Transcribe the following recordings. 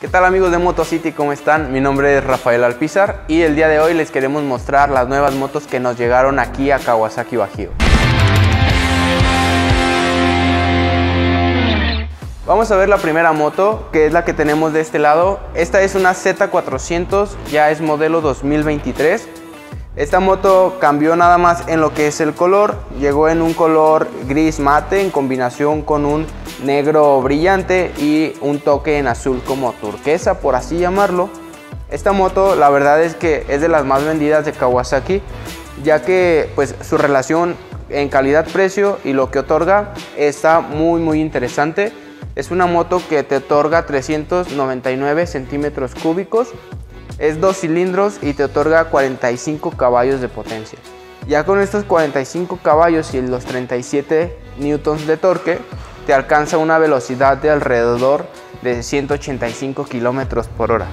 ¿Qué tal amigos de Motocity? ¿Cómo están? Mi nombre es Rafael Alpizar y el día de hoy les queremos mostrar las nuevas motos que nos llegaron aquí a Kawasaki Bajío. Vamos a ver la primera moto, que es la que tenemos de este lado. Esta es una Z400, ya es modelo 2023. Esta moto cambió nada más en lo que es el color. Llegó en un color gris mate en combinación con un negro brillante y un toque en azul como turquesa, por así llamarlo. Esta moto la verdad es que es de las más vendidas de Kawasaki, ya que pues su relación en calidad-precio y lo que otorga está muy interesante. Es una moto que te otorga 399 centímetros cúbicos, es 2 cilindros y te otorga 45 caballos de potencia. Ya con estos 45 caballos y los 37 newtons de torque, te alcanza una velocidad de alrededor de 185 kilómetros por hora.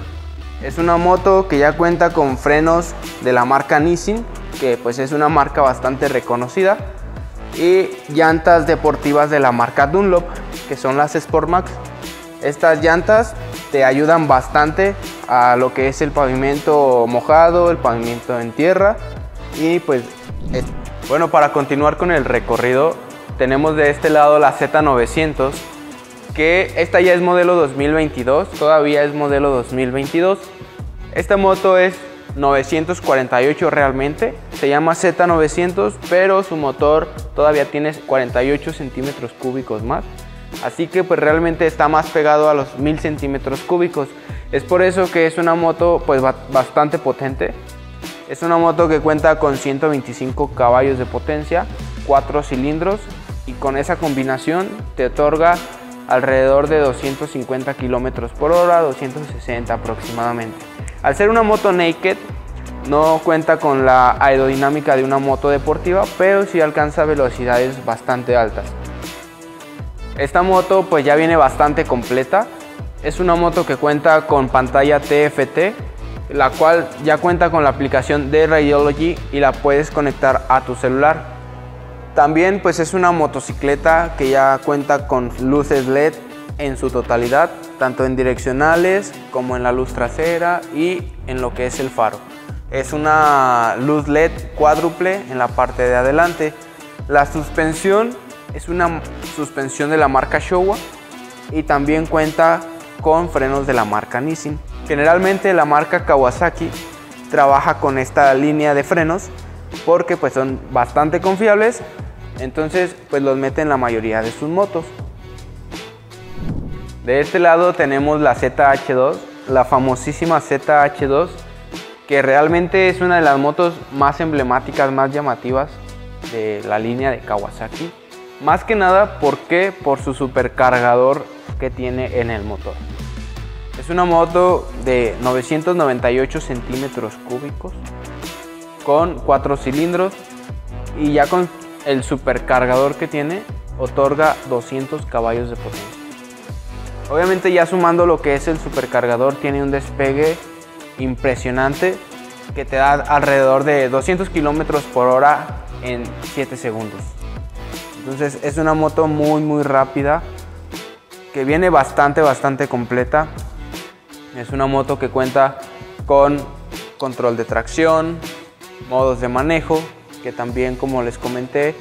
Es una moto que ya cuenta con frenos de la marca Nissin, que pues es una marca bastante reconocida, y llantas deportivas de la marca Dunlop, que son las Sportmax. Estas llantas te ayudan bastante a lo que es el pavimento mojado, el pavimento en tierra. Y pues bueno, para continuar con el recorrido, tenemos de este lado la Z900, que esta ya es modelo 2022, todavía es modelo 2022. Esta moto es 948 realmente, se llama Z900, pero su motor todavía tiene 48 centímetros cúbicos más, así que pues realmente está más pegado a los 1000 centímetros cúbicos. Es por eso que es una moto pues bastante potente. Es una moto que cuenta con 125 caballos de potencia, 4 cilindros y con esa combinación te otorga alrededor de 250 kilómetros por hora, 260 aproximadamente. Al ser una moto naked, no cuenta con la aerodinámica de una moto deportiva, pero sí alcanza velocidades bastante altas. Esta moto pues ya viene bastante completa. Es una moto que cuenta con pantalla TFT, la cual ya cuenta con la aplicación de Radiology y la puedes conectar a tu celular. También pues es una motocicleta que ya cuenta con luces LED en su totalidad, tanto en direccionales como en la luz trasera y en lo que es el faro. Es una luz LED cuádruple en la parte de adelante. La suspensión es una suspensión de la marca Showa y también cuenta con frenos de la marca Nissin. Generalmente la marca Kawasaki trabaja con esta línea de frenos porque pues son bastante confiables, entonces pues los mete en la mayoría de sus motos. De este lado tenemos la ZH2, la famosísima ZH2, que realmente es una de las motos más emblemáticas, más llamativas de la línea de Kawasaki. Más que nada, ¿por qué? Por su supercargador que tiene en el motor. Es una moto de 998 centímetros cúbicos con 4 cilindros y ya con el supercargador que tiene otorga 200 caballos de potencia. Obviamente ya sumando lo que es el supercargador, tiene un despegue impresionante que te da alrededor de 200 kilómetros por hora en 7 segundos. Entonces es una moto muy rápida, que viene bastante completa. Es una moto que cuenta con control de tracción, modos de manejo, que también como les comenté,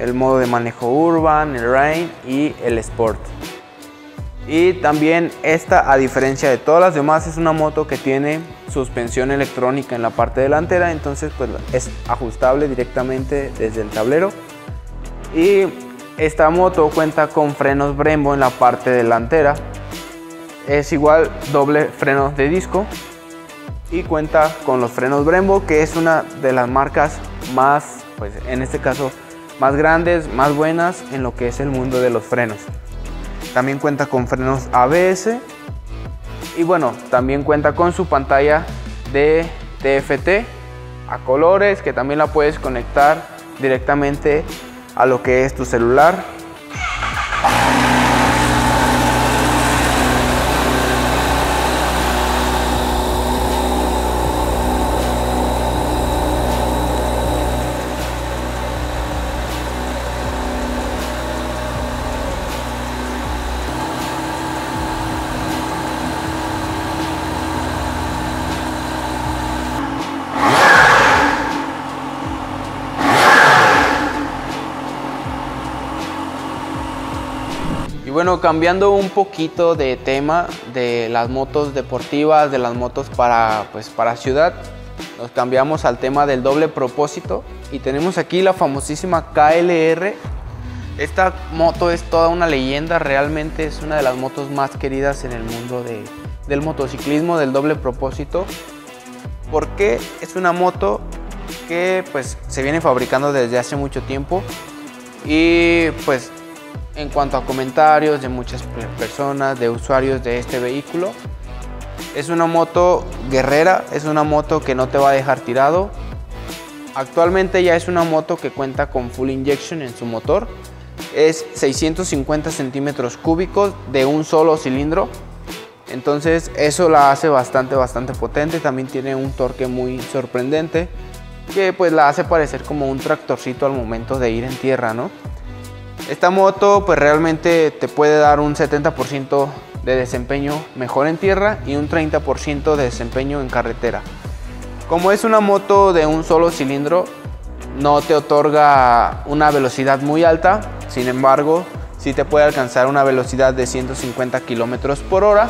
el modo de manejo Urban, el Rain y el Sport. Y también esta, a diferencia de todas las demás, es una moto que tiene suspensión electrónica en la parte delantera, entonces pues es ajustable directamente desde el tablero. Y esta moto cuenta con frenos Brembo en la parte delantera, es igual doble frenos de disco y cuenta con los frenos Brembo, que es una de las marcas más, pues en este caso, más grandes, más buenas en lo que es el mundo de los frenos. También cuenta con frenos ABS y bueno, también cuenta con su pantalla de TFT a colores, que también la puedes conectar directamente a lo que es tu celular. Bueno, cambiando un poquito de tema de las motos deportivas, de las motos para ciudad, nos cambiamos al tema del doble propósito y tenemos aquí la famosísima KLR. Esta moto es toda una leyenda, realmente es una de las motos más queridas en el mundo del motociclismo, del doble propósito, porque es una moto que pues se viene fabricando desde hace mucho tiempo y pues en cuanto a comentarios de muchas personas, de usuarios de este vehículo, es una moto guerrera, es una moto que no te va a dejar tirado. Actualmente ya es una moto que cuenta con full injection en su motor, es 650 centímetros cúbicos de un solo cilindro, entonces eso la hace bastante potente. También tiene un torque muy sorprendente que pues la hace parecer como un tractorcito al momento de ir en tierra, ¿no? Esta moto pues realmente te puede dar un 70% de desempeño mejor en tierra y un 30% de desempeño en carretera. Como es una moto de un solo cilindro, no te otorga una velocidad muy alta, sin embargo, sí te puede alcanzar una velocidad de 150 kilómetros por hora,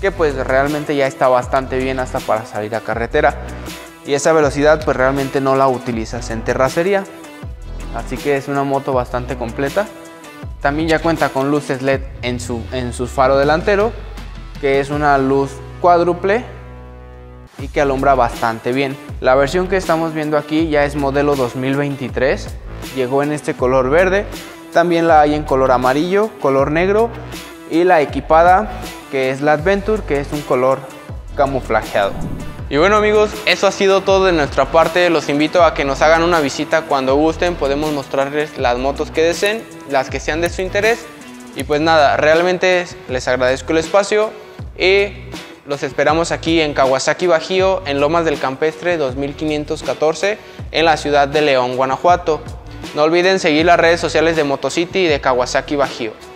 que pues realmente ya está bastante bien hasta para salir a carretera. Y esa velocidad pues realmente no la utilizas en terracería. Así que es una moto bastante completa. También ya cuenta con luces LED en su faro delantero, que es una luz cuádruple y que alumbra bastante bien. La versión que estamos viendo aquí ya es modelo 2023, llegó en este color verde, también la hay en color amarillo, color negro y la equipada, que es la Adventure, que es un color camuflajeado. Y bueno amigos, eso ha sido todo de nuestra parte. Los invito a que nos hagan una visita cuando gusten. Podemos mostrarles las motos que deseen, las que sean de su interés. Y pues nada, realmente les agradezco el espacio y los esperamos aquí en Kawasaki Bajío, en Lomas del Campestre 2514, en la ciudad de León, Guanajuato. No olviden seguir las redes sociales de Motocity y de Kawasaki Bajío.